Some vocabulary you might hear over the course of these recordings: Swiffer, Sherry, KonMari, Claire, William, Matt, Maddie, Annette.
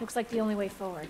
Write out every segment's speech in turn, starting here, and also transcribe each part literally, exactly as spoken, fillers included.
Looks like the only way forward.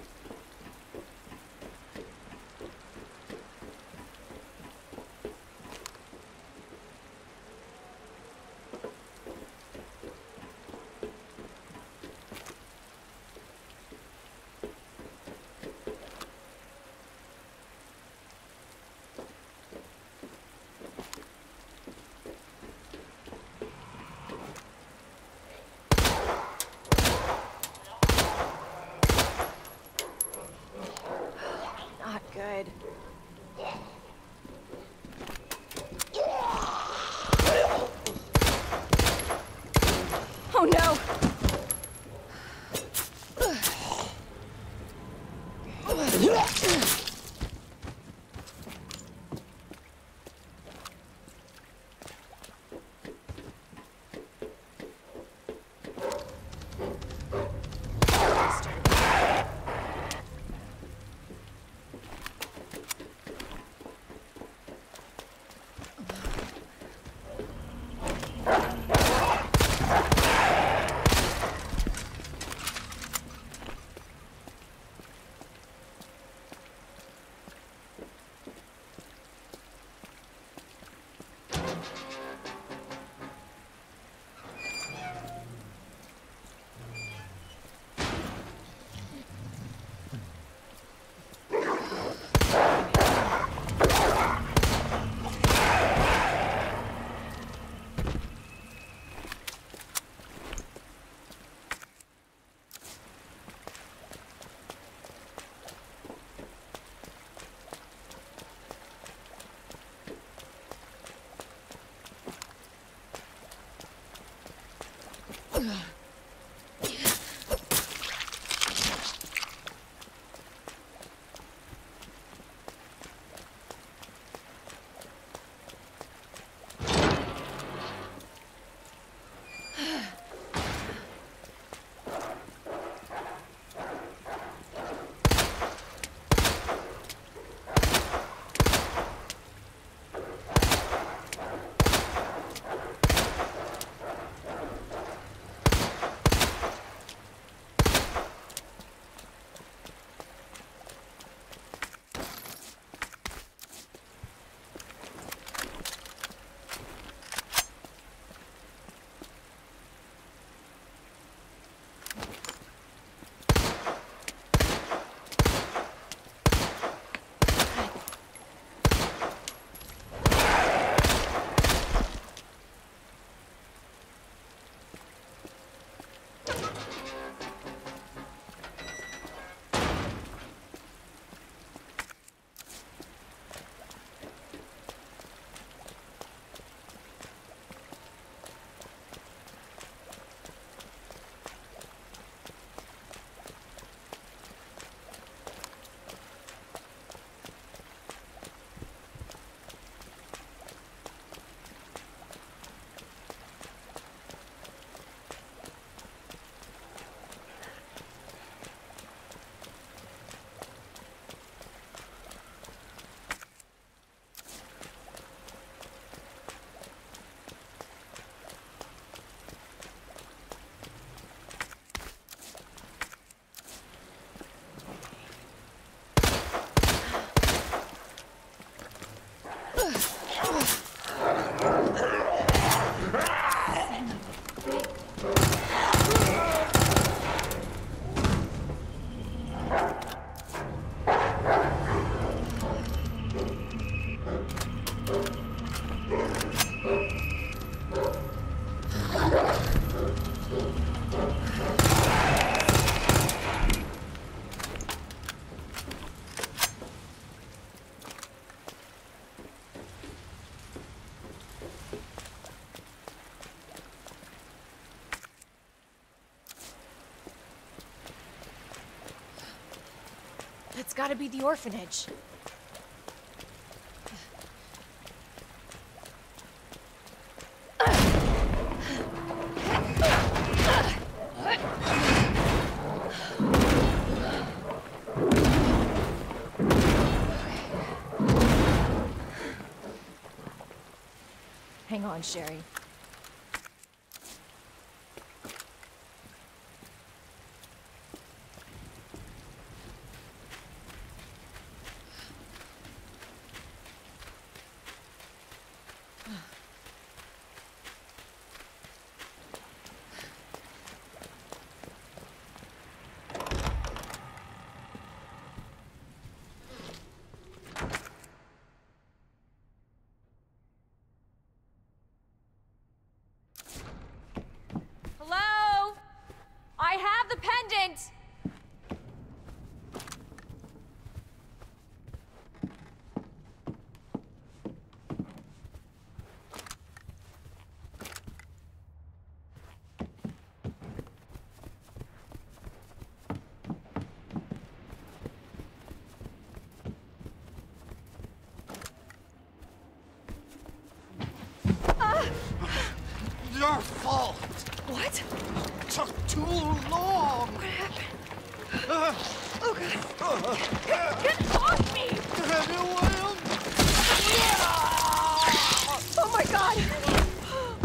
That's gotta be the orphanage. Hang on, Sherry. Your fault! What? It took too long! What happened? Uh, oh, God! Uh, get, get off me! William! Yeah! Oh, my God!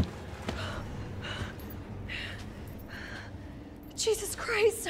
Jesus Christ!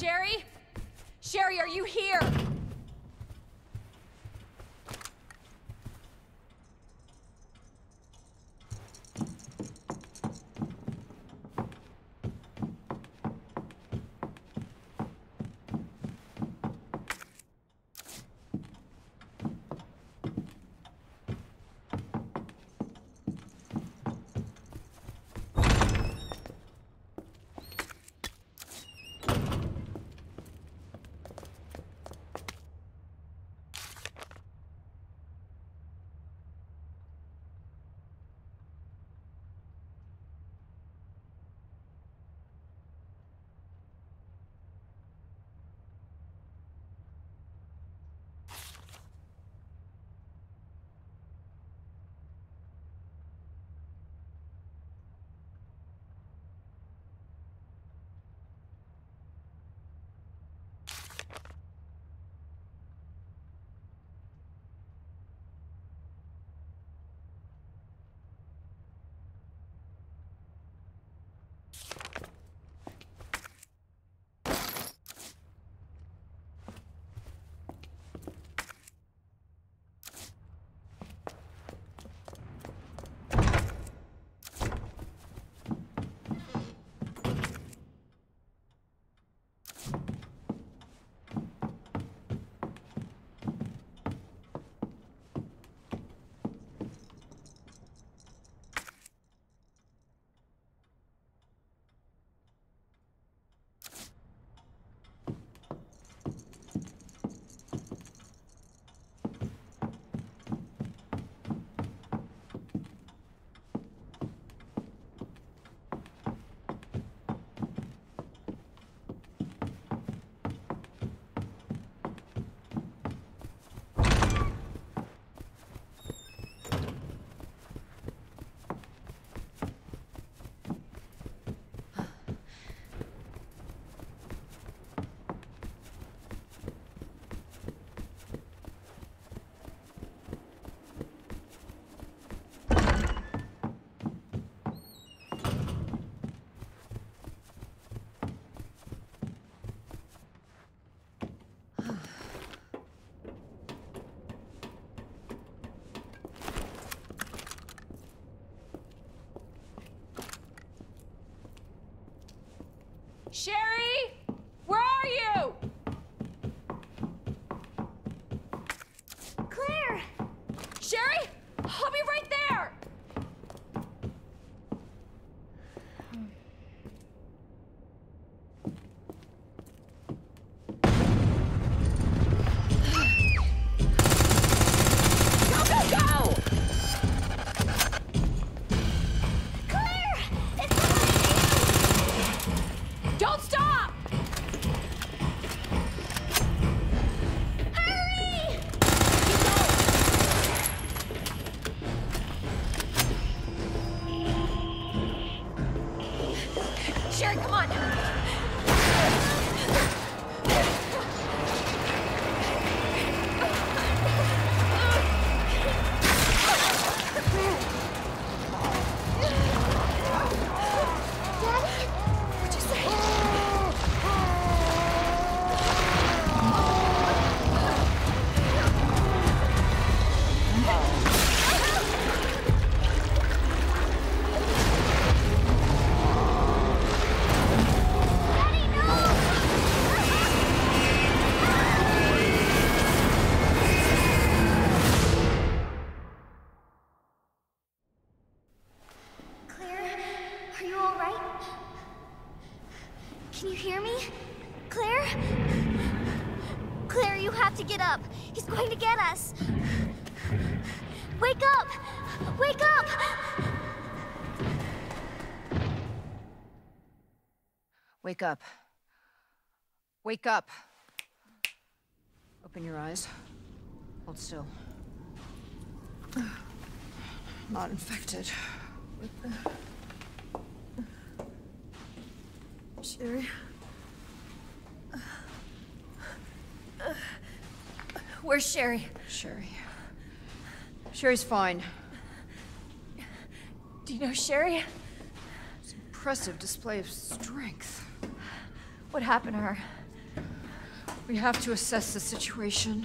Sherry? Sherry, are you here? Sherry, where are you? Claire! Sherry, I'll be right there! Sherry, come on! Can you hear me? Claire? Claire, you have to get up. He's going to get us. Wake up! Wake up! Wake up. Wake up. Open your eyes. Hold still. Not infected. What the... Sherry? Where's Sherry? Sherry. Sherry's fine. Do you know Sherry? It's an impressive display of strength. What happened to her? We have to assess the situation.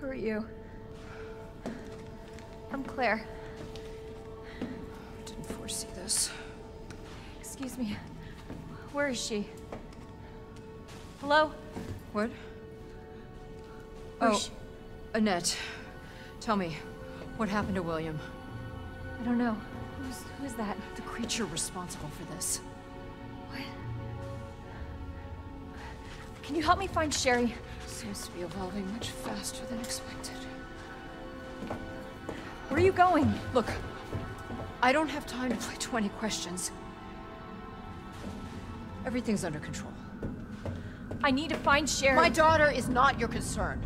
Who are you? I'm Claire. I didn't foresee this. Excuse me. Where is she? Hello? What? Where oh, Annette, tell me, what happened to William? I don't know. Who's, who's that? The creature responsible for this. What? Can you help me find Sherry? Seems to be evolving much faster than expected. Where are you going? Look, I don't have time to play twenty questions. Everything's under control. I need to find Sherry. My daughter is not your concern.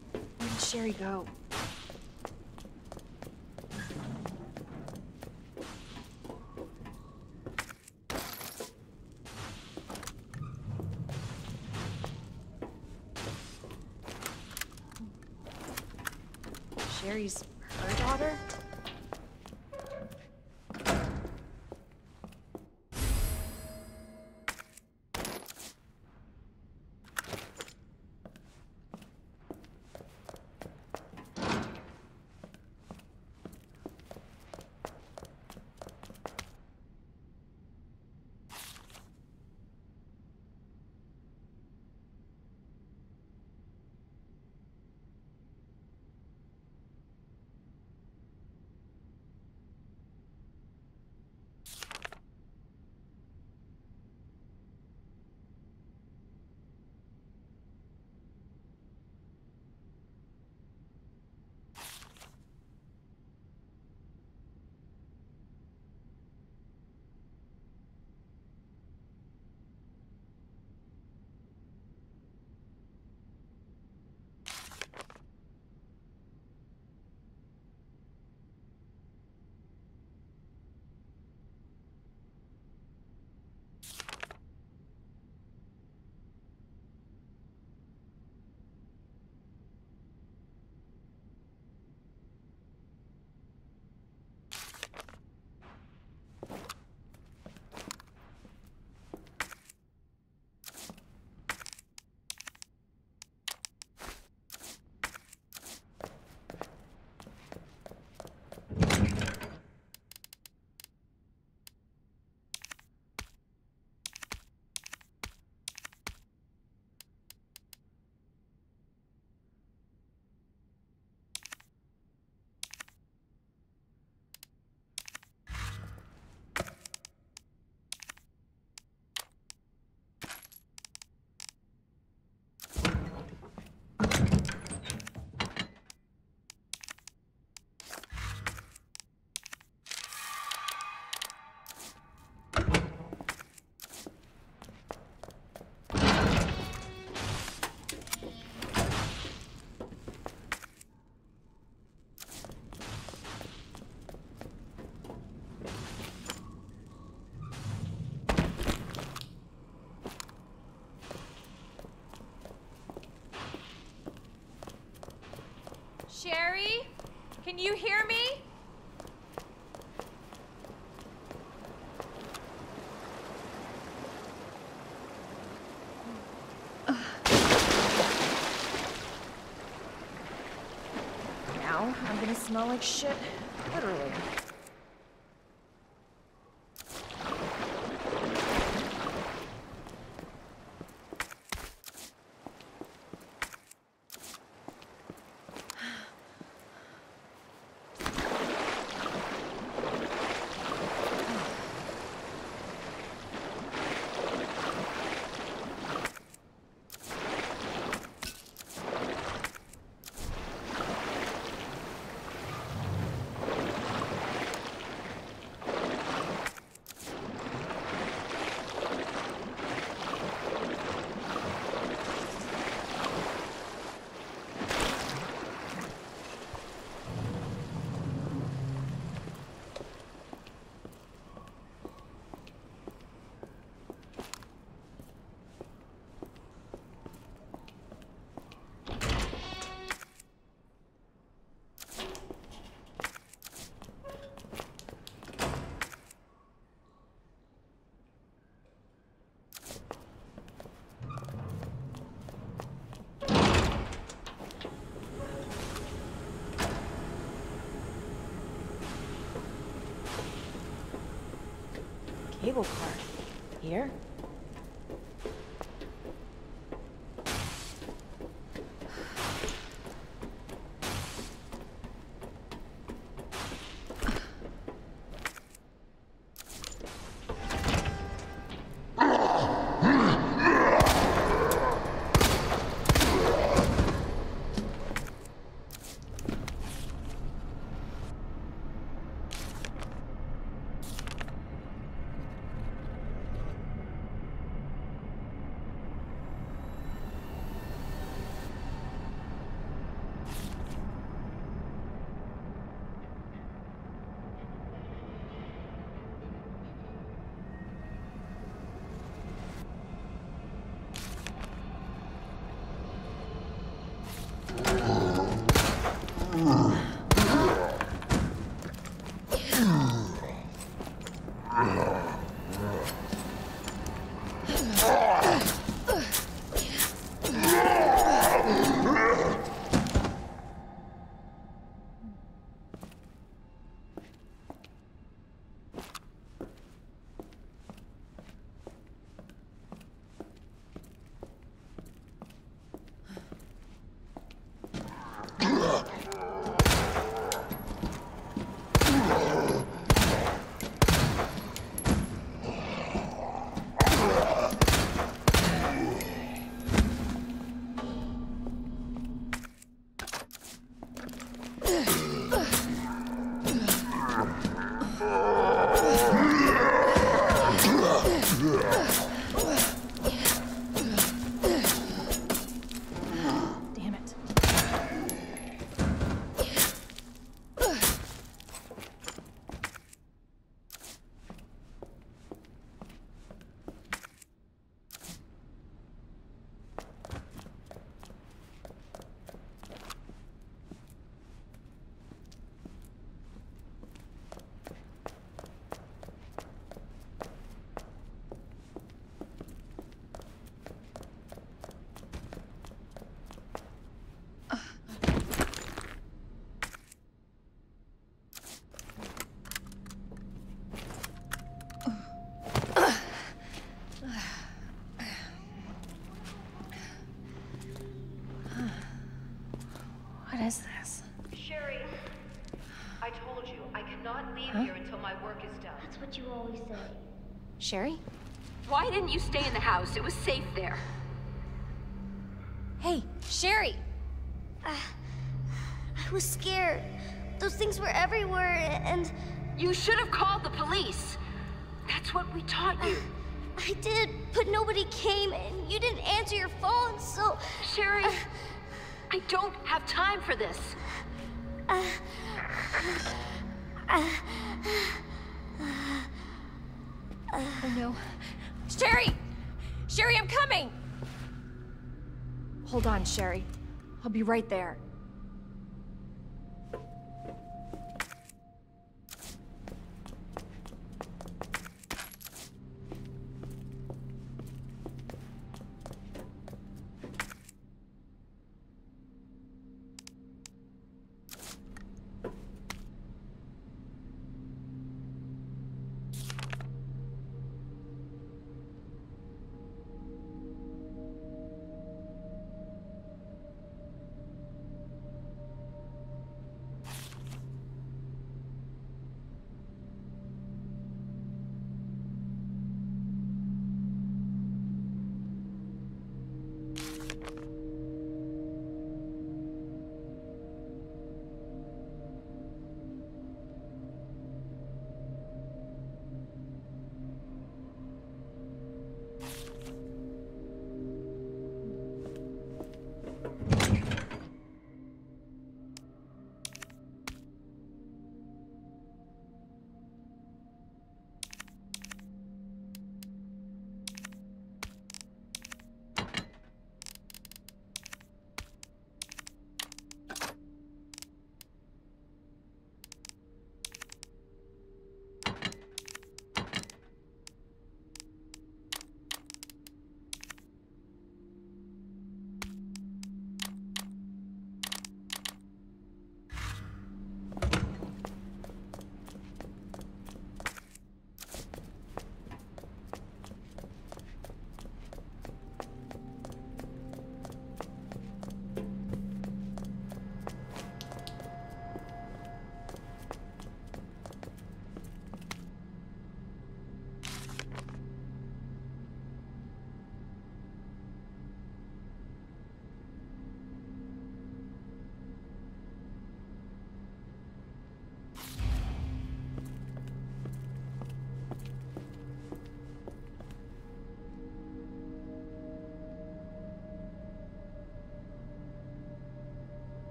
Where did Sherry go? Sherry's her daughter? Sherry, can you hear me? Now I'm gonna smell like shit, literally. Cable car. Here? You always say. Sherry? Why didn't you stay in the house? It was safe there. Hey, Sherry! Uh, I was scared. Those things were everywhere and... You should have called the police. That's what we taught you. Uh, I did, but nobody came and you didn't answer your phone, so... Sherry, uh, I don't have time for this. Uh, uh, Oh no. Sherry! Sherry, I'm coming! Hold on, Sherry. I'll be right there.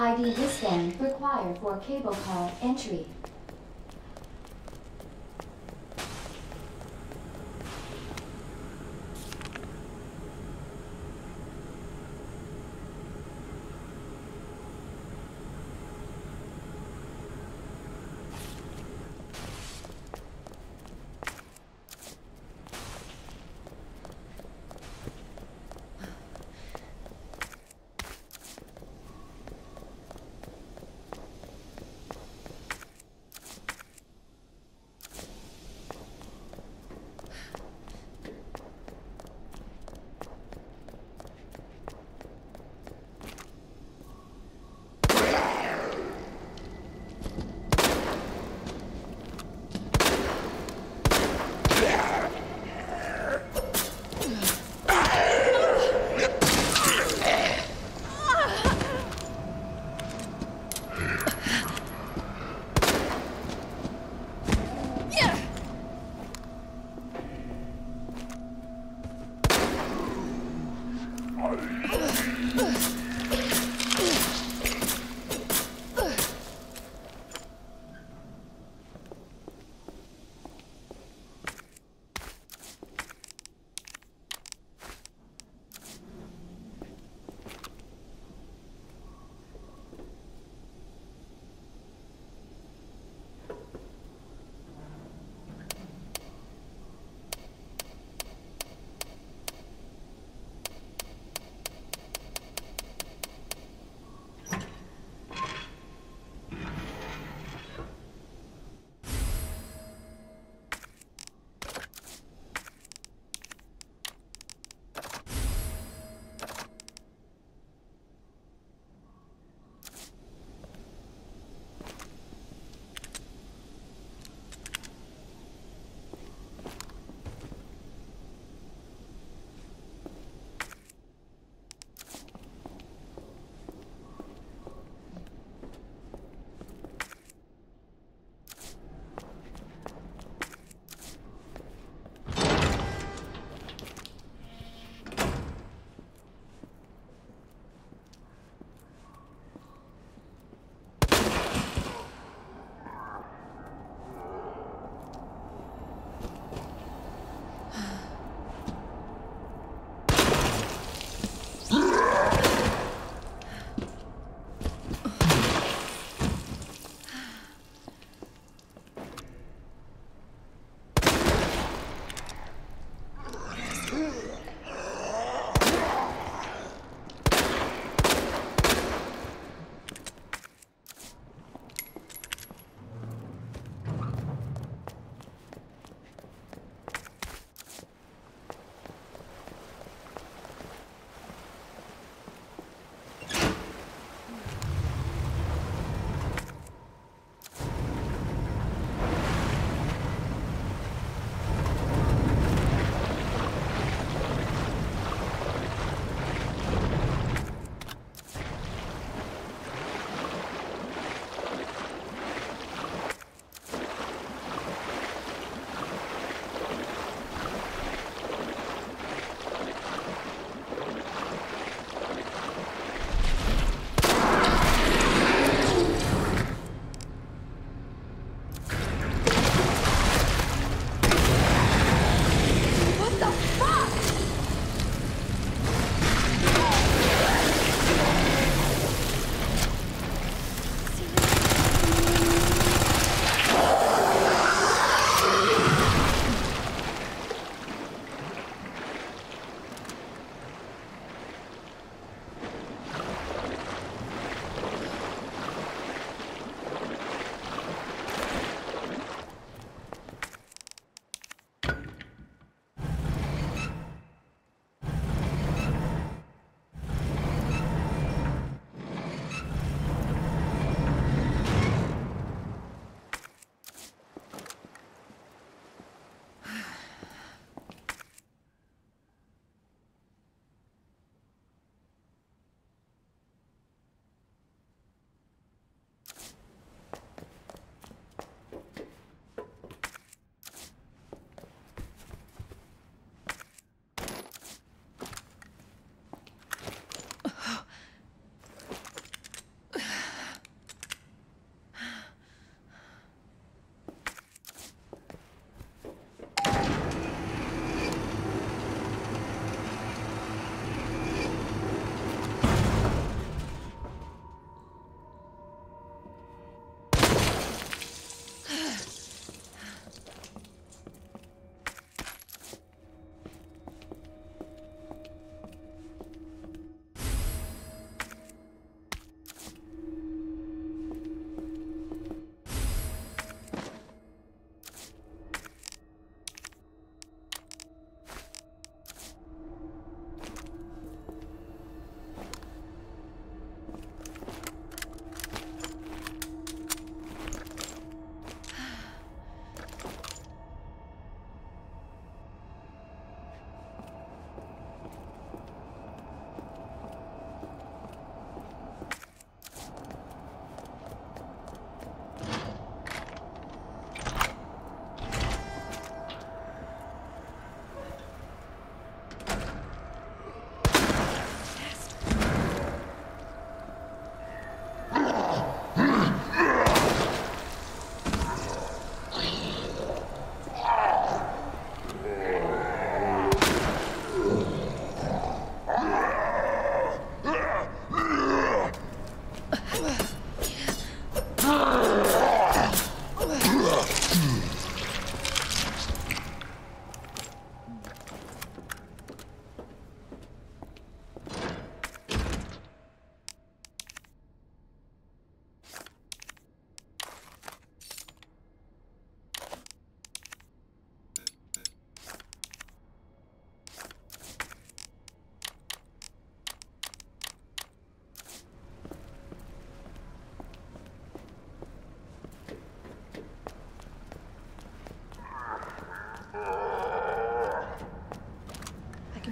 I D wristband required for cable car entry.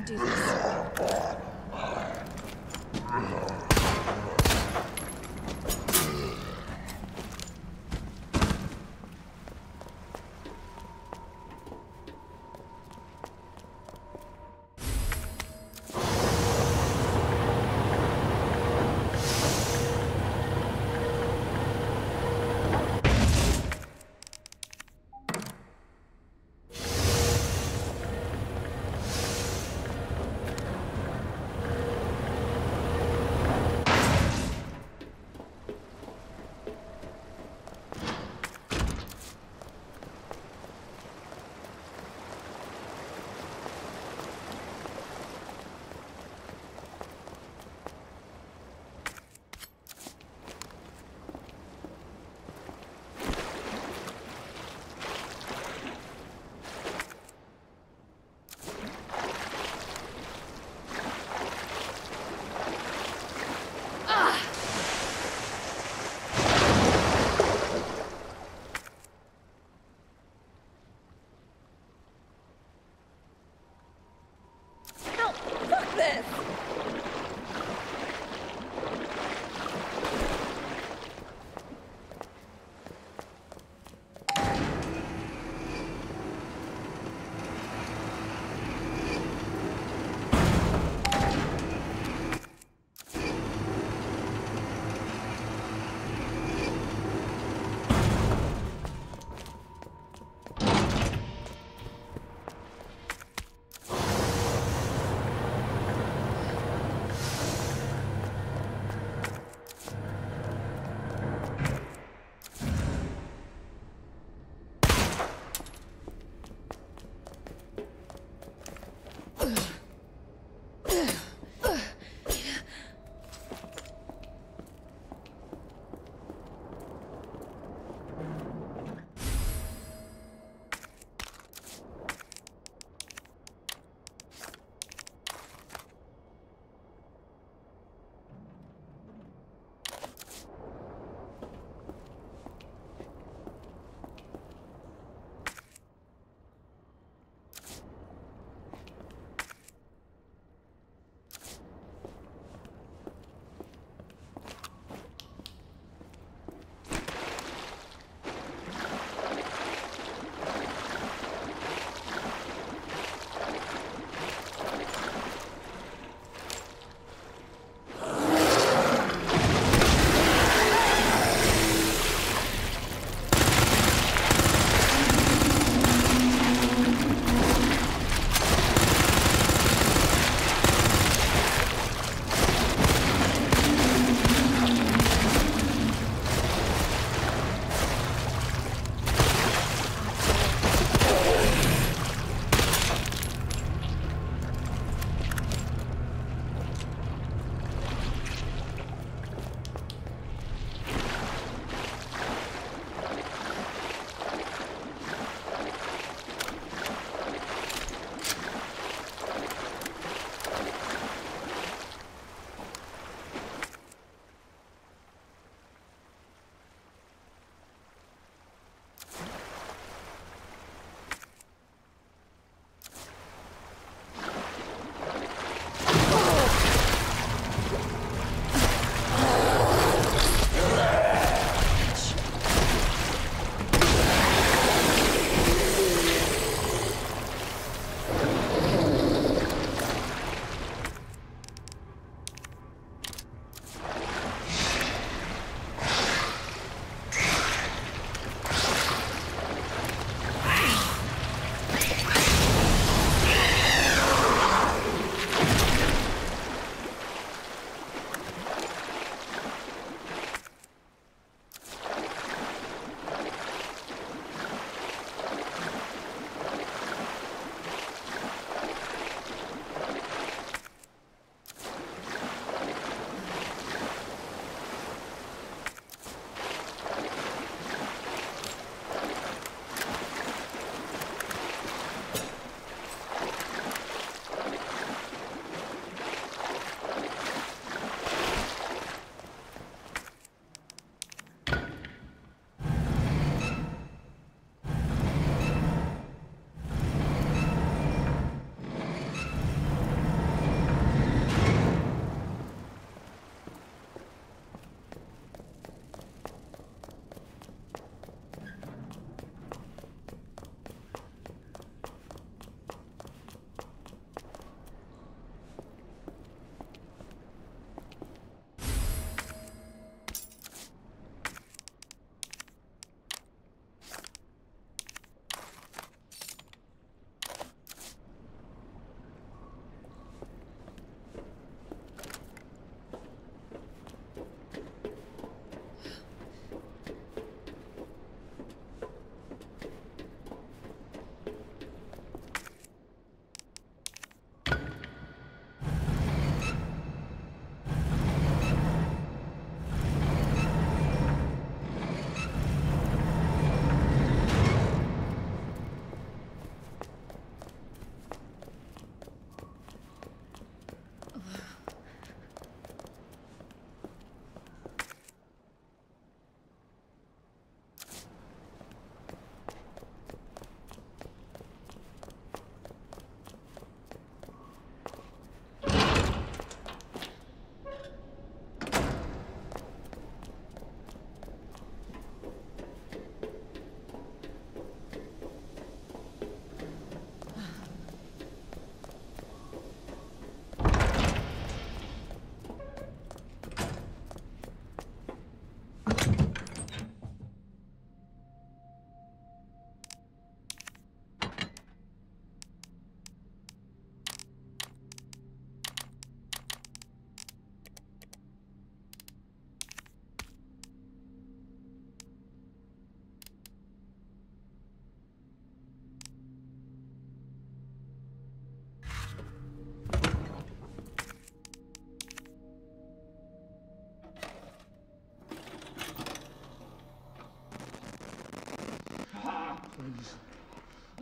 do this.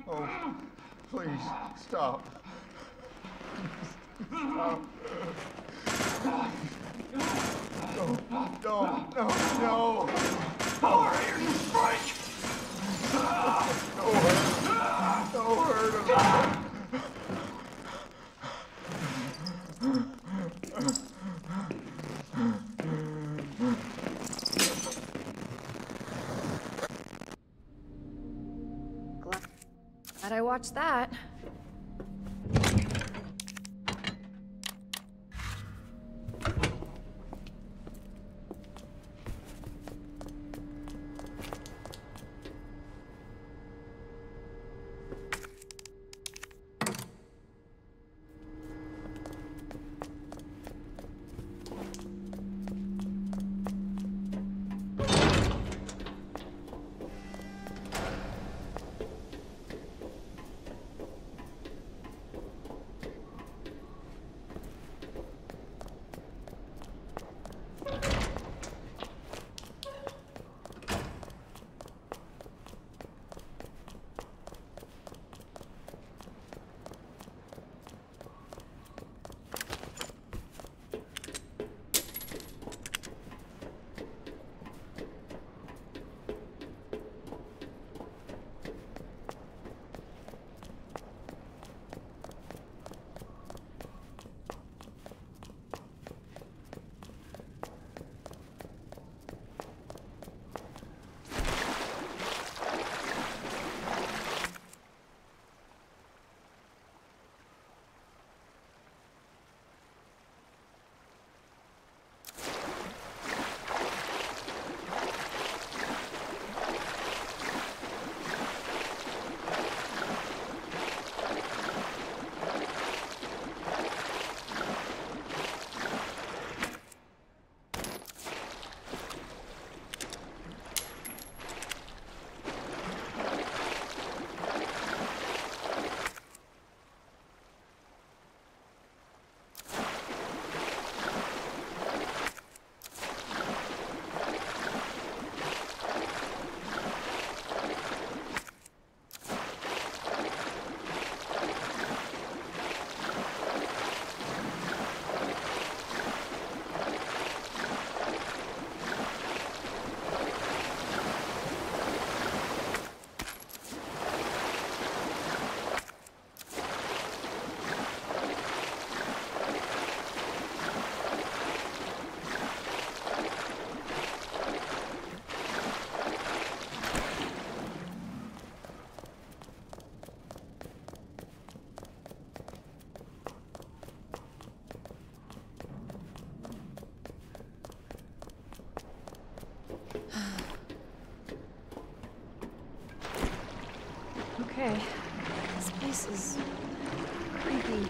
Oh, please, stop. Stop. No, no, no, no. I'll hurt you, Frank. Don't hurt. Don't hurt him. Glad I watched that. Okay, this place is creepy.